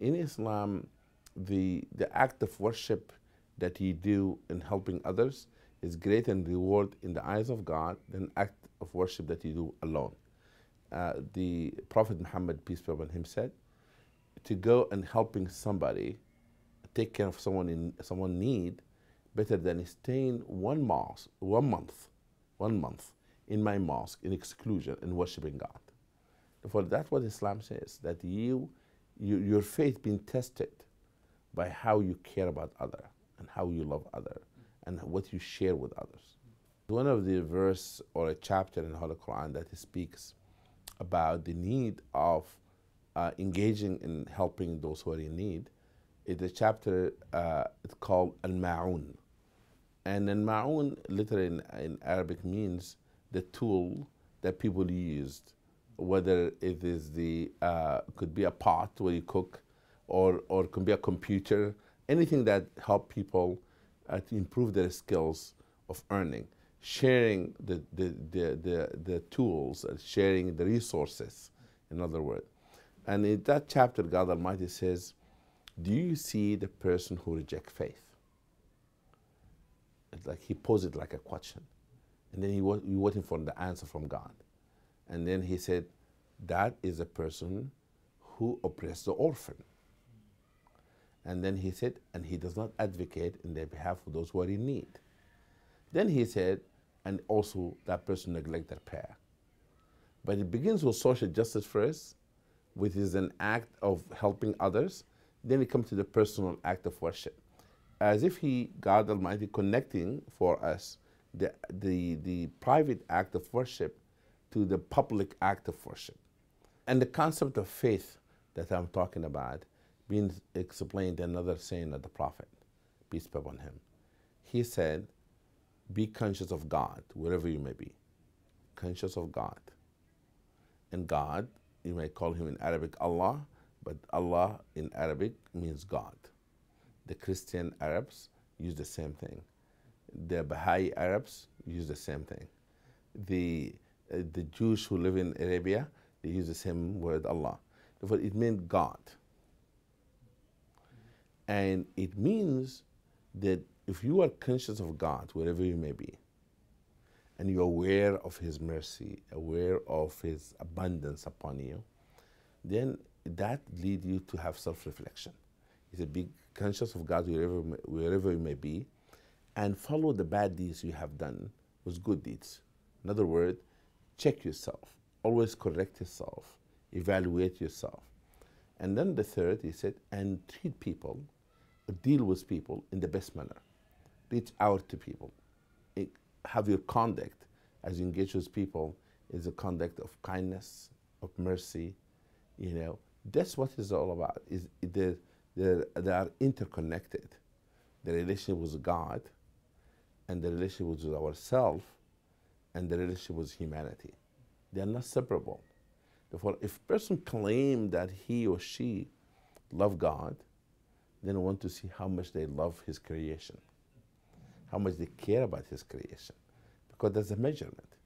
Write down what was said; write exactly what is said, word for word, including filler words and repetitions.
in Islam, the, the act of worship that you do in helping others is greater in reward in the eyes of God than act of worship that you do alone. Uh, the Prophet Muhammad, peace be upon him, said, to go and helping somebody, take care of someone in someone need, better than staying one mosque, one month, one month in my mosque in exclusion and worshiping God. Therefore, that's what Islam says, that you, you your faith being tested by how you care about other and how you love other and what you share with others. One of the verse or a chapter in the Holy Quran that speaks about the need of uh, engaging in helping those who are in need is a chapter, uh, it's called Al Ma'un. And Al Ma'un literally in, in Arabic means the tool that people used, whether it is the, uh, could be a pot where you cook, or, or it could be a computer, anything that help people uh, to improve their skills of earning. Sharing the, the, the, the, the tools, uh, sharing the resources, in other words. And in that chapter, God Almighty says, do you see the person who rejects faith? It's like he posed it like a question. And then he was waiting for the answer from God. And then he said, that is a person who oppressed the orphan. And then he said, and he does not advocate in their behalf of those who are in need. Then he said, and also that person neglect their prayer. But it begins with social justice first, which is an act of helping others. Then it comes to the personal act of worship. As if he, God Almighty, connecting for us the, the, the private act of worship to the public act of worship. And the concept of faith that I'm talking about being explained in another saying of the Prophet, peace be upon him. He said, be conscious of God, wherever you may be. Conscious of God. And God, you may call him in Arabic Allah, but Allah in Arabic means God. The Christian Arabs use the same thing. The Baha'i Arabs use the same thing. The, uh, the Jews who live in Arabia, they use the same word Allah. Therefore, it means God. And it means that if you are conscious of God, wherever you may be, and you're aware of his mercy, aware of his abundance upon you, then that leads you to have self-reflection. You said, be conscious of God wherever, wherever you may be, and follow the bad deeds you have done with good deeds. In other words, check yourself, always correct yourself, evaluate yourself. And then the third, he said, and treat people, deal with people in the best manner. Reach out to people. It, have your conduct as you engage with people is a conduct of kindness, of mercy. You know, that's what it's all about. Is they're, they're, they are interconnected. The relationship with God, and the relationship with ourselves, and the relationship with humanity. They are not separable. Therefore, if a person claims that he or she love God, then we want to see how much they love his creation, how much they care about his creation, because that's a measurement.